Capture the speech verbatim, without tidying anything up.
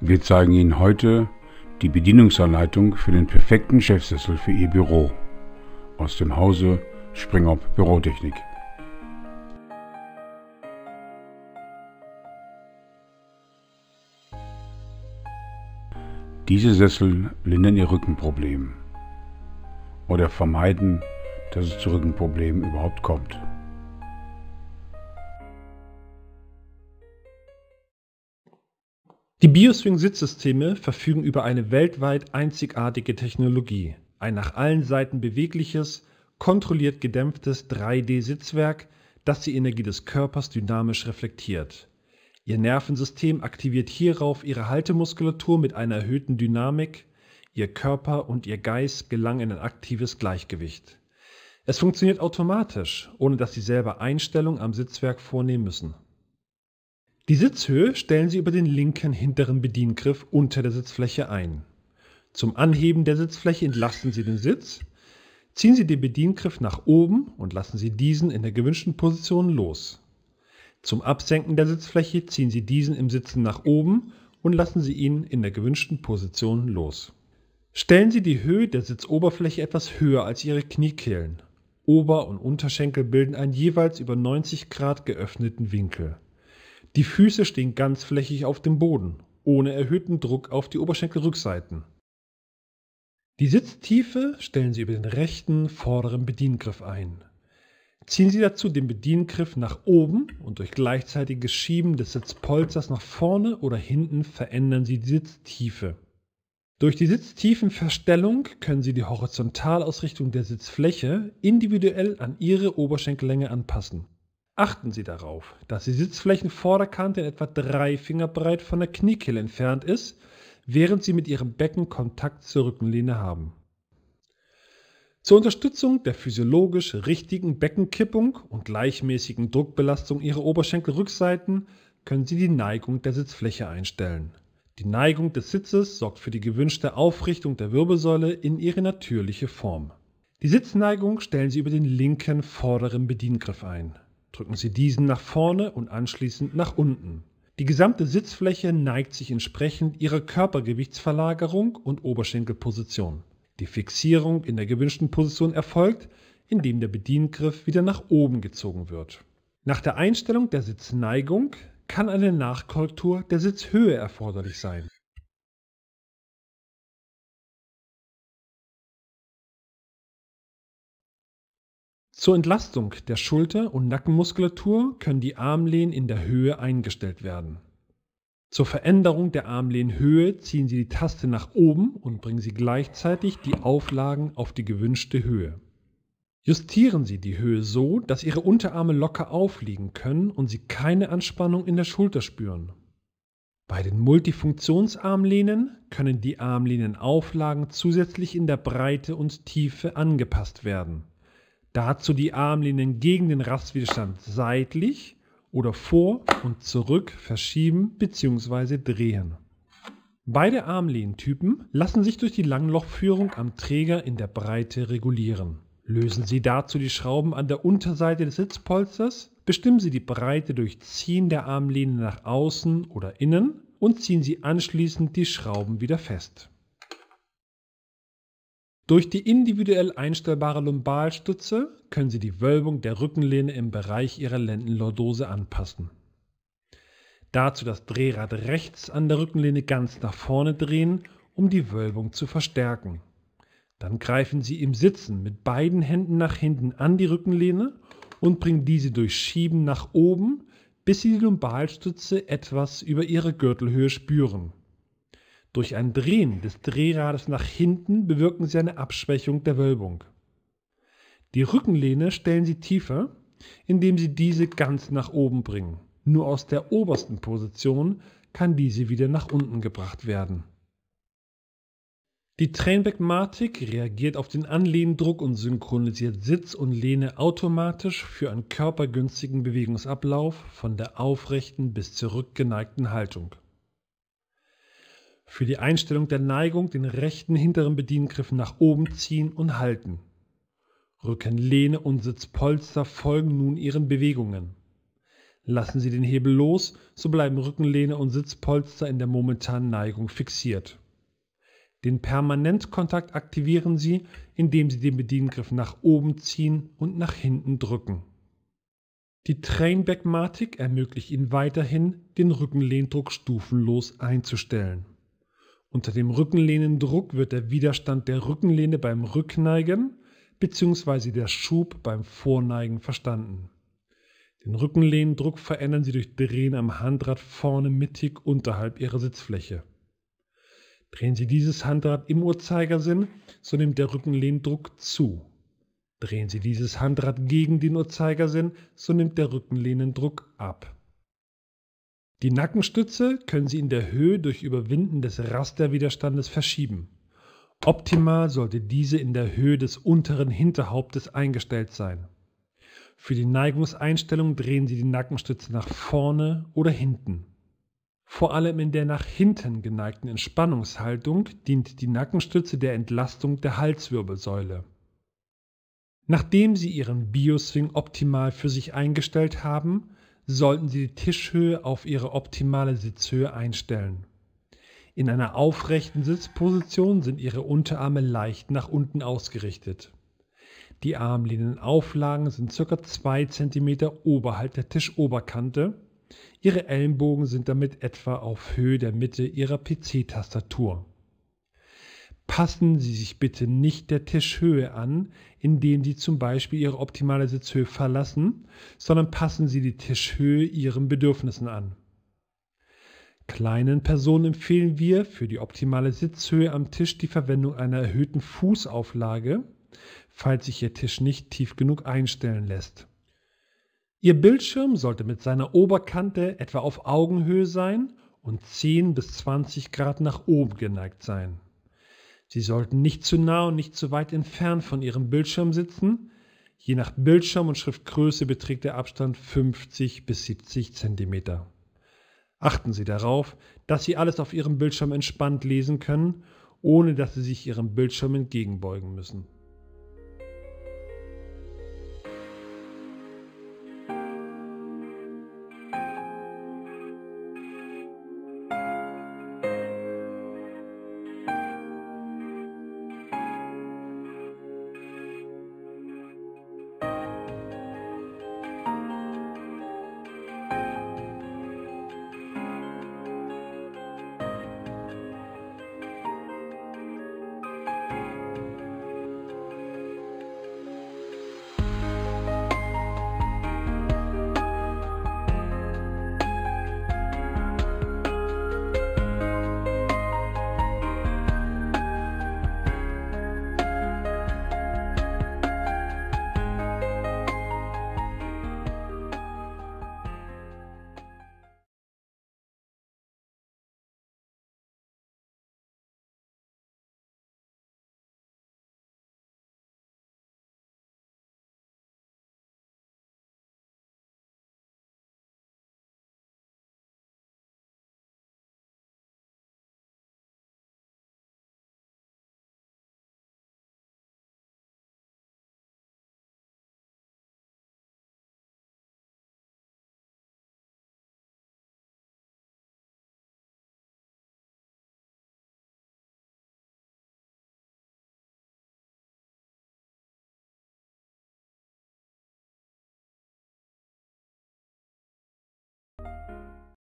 Wir zeigen Ihnen heute die Bedienungsanleitung für den perfekten Chefsessel für Ihr Büro aus dem Hause Springob Bürotechnik. Diese Sessel lindern Ihr Rückenproblem oder vermeiden, dass es zu Rückenproblemen überhaupt kommt. Die BioSwing-Sitzsysteme verfügen über eine weltweit einzigartige Technologie, ein nach allen Seiten bewegliches, kontrolliert gedämpftes drei D-Sitzwerk, das die Energie des Körpers dynamisch reflektiert. Ihr Nervensystem aktiviert hierauf ihre Haltemuskulatur mit einer erhöhten Dynamik, ihr Körper und ihr Geist gelangen in ein aktives Gleichgewicht. Es funktioniert automatisch, ohne dass Sie selber Einstellungen am Sitzwerk vornehmen müssen. Die Sitzhöhe stellen Sie über den linken hinteren Bediengriff unter der Sitzfläche ein. Zum Anheben der Sitzfläche entlasten Sie den Sitz, ziehen Sie den Bediengriff nach oben und lassen Sie diesen in der gewünschten Position los. Zum Absenken der Sitzfläche ziehen Sie diesen im Sitzen nach oben und lassen Sie ihn in der gewünschten Position los. Stellen Sie die Höhe der Sitzoberfläche etwas höher als Ihre Kniekehlen. Ober- und Unterschenkel bilden einen jeweils über neunzig Grad geöffneten Winkel. Die Füße stehen ganzflächig auf dem Boden, ohne erhöhten Druck auf die Oberschenkelrückseiten. Die Sitztiefe stellen Sie über den rechten vorderen Bediengriff ein. Ziehen Sie dazu den Bediengriff nach oben und durch gleichzeitiges Schieben des Sitzpolsters nach vorne oder hinten verändern Sie die Sitztiefe. Durch die Sitztiefenverstellung können Sie die Horizontalausrichtung der Sitzfläche individuell an Ihre Oberschenkellänge anpassen. Achten Sie darauf, dass die Sitzflächenvorderkante in etwa drei Finger breit von der Kniekehle entfernt ist, während Sie mit Ihrem Becken Kontakt zur Rückenlehne haben. Zur Unterstützung der physiologisch richtigen Beckenkippung und gleichmäßigen Druckbelastung Ihrer Oberschenkelrückseiten können Sie die Neigung der Sitzfläche einstellen. Die Neigung des Sitzes sorgt für die gewünschte Aufrichtung der Wirbelsäule in ihre natürliche Form. Die Sitzneigung stellen Sie über den linken vorderen Bediengriff ein. Drücken Sie diesen nach vorne und anschließend nach unten. Die gesamte Sitzfläche neigt sich entsprechend Ihrer Körpergewichtsverlagerung und Oberschenkelposition. Die Fixierung in der gewünschten Position erfolgt, indem der Bediengriff wieder nach oben gezogen wird. Nach der Einstellung der Sitzneigung kann eine Nachkorrektur der Sitzhöhe erforderlich sein. Zur Entlastung der Schulter- und Nackenmuskulatur können die Armlehnen in der Höhe eingestellt werden. Zur Veränderung der Armlehnenhöhe ziehen Sie die Taste nach oben und bringen Sie gleichzeitig die Auflagen auf die gewünschte Höhe. Justieren Sie die Höhe so, dass Ihre Unterarme locker aufliegen können und Sie keine Anspannung in der Schulter spüren. Bei den Multifunktionsarmlehnen können die Armlehnenauflagen zusätzlich in der Breite und Tiefe angepasst werden. Dazu die Armlehnen gegen den Rastwiderstand seitlich oder vor und zurück verschieben bzw. drehen. Beide Armlehnentypen lassen sich durch die Langlochführung am Träger in der Breite regulieren. Lösen Sie dazu die Schrauben an der Unterseite des Sitzpolsters, bestimmen Sie die Breite durch Ziehen der Armlehne nach außen oder innen und ziehen Sie anschließend die Schrauben wieder fest. Durch die individuell einstellbare Lumbalstütze können Sie die Wölbung der Rückenlehne im Bereich Ihrer Lendenlordose anpassen. Dazu das Drehrad rechts an der Rückenlehne ganz nach vorne drehen, um die Wölbung zu verstärken. Dann greifen Sie im Sitzen mit beiden Händen nach hinten an die Rückenlehne und bringen diese durch Schieben nach oben, bis Sie die Lumbalstütze etwas über Ihre Gürtelhöhe spüren. Durch ein Drehen des Drehrades nach hinten bewirken Sie eine Abschwächung der Wölbung. Die Rückenlehne stellen Sie tiefer, indem Sie diese ganz nach oben bringen. Nur aus der obersten Position kann diese wieder nach unten gebracht werden. Die Trainbackmatic reagiert auf den Anlehnendruck und synchronisiert Sitz und Lehne automatisch für einen körpergünstigen Bewegungsablauf von der aufrechten bis zurückgeneigten Haltung. Für die Einstellung der Neigung den rechten hinteren Bediengriff nach oben ziehen und halten. Rückenlehne und Sitzpolster folgen nun ihren Bewegungen. Lassen Sie den Hebel los, so bleiben Rückenlehne und Sitzpolster in der momentanen Neigung fixiert. Den Permanentkontakt aktivieren Sie, indem Sie den Bediengriff nach oben ziehen und nach hinten drücken. Die Trainbackmatic ermöglicht Ihnen weiterhin, den Rückenlehndruck stufenlos einzustellen. Unter dem Rückenlehnendruck wird der Widerstand der Rückenlehne beim Rückneigen bzw. der Schub beim Vorneigen verstanden. Den Rückenlehnendruck verändern Sie durch Drehen am Handrad vorne mittig unterhalb Ihrer Sitzfläche. Drehen Sie dieses Handrad im Uhrzeigersinn, so nimmt der Rückenlehndruck zu. Drehen Sie dieses Handrad gegen den Uhrzeigersinn, so nimmt der Rückenlehnendruck ab. Die Nackenstütze können Sie in der Höhe durch Überwinden des Rasterwiderstandes verschieben. Optimal sollte diese in der Höhe des unteren Hinterhauptes eingestellt sein. Für die Neigungseinstellung drehen Sie die Nackenstütze nach vorne oder hinten. Vor allem in der nach hinten geneigten Entspannungshaltung dient die Nackenstütze der Entlastung der Halswirbelsäule. Nachdem Sie Ihren Bioswing optimal für sich eingestellt haben, sollten Sie die Tischhöhe auf Ihre optimale Sitzhöhe einstellen. In einer aufrechten Sitzposition sind Ihre Unterarme leicht nach unten ausgerichtet. Die Armlehnenauflagen sind ca. zwei Zentimeter oberhalb der Tischoberkante. Ihre Ellenbogen sind damit etwa auf Höhe der Mitte Ihrer P C-Tastatur. Passen Sie sich bitte nicht der Tischhöhe an, indem Sie zum Beispiel Ihre optimale Sitzhöhe verlassen, sondern passen Sie die Tischhöhe Ihren Bedürfnissen an. Kleinen Personen empfehlen wir für die optimale Sitzhöhe am Tisch die Verwendung einer erhöhten Fußauflage, falls sich Ihr Tisch nicht tief genug einstellen lässt. Ihr Bildschirm sollte mit seiner Oberkante etwa auf Augenhöhe sein und zehn bis zwanzig Grad nach oben geneigt sein. Sie sollten nicht zu nah und nicht zu weit entfernt von Ihrem Bildschirm sitzen. Je nach Bildschirm und Schriftgröße beträgt der Abstand fünfzig bis siebzig Zentimeter. Achten Sie darauf, dass Sie alles auf Ihrem Bildschirm entspannt lesen können, ohne dass Sie sich Ihrem Bildschirm entgegenbeugen müssen.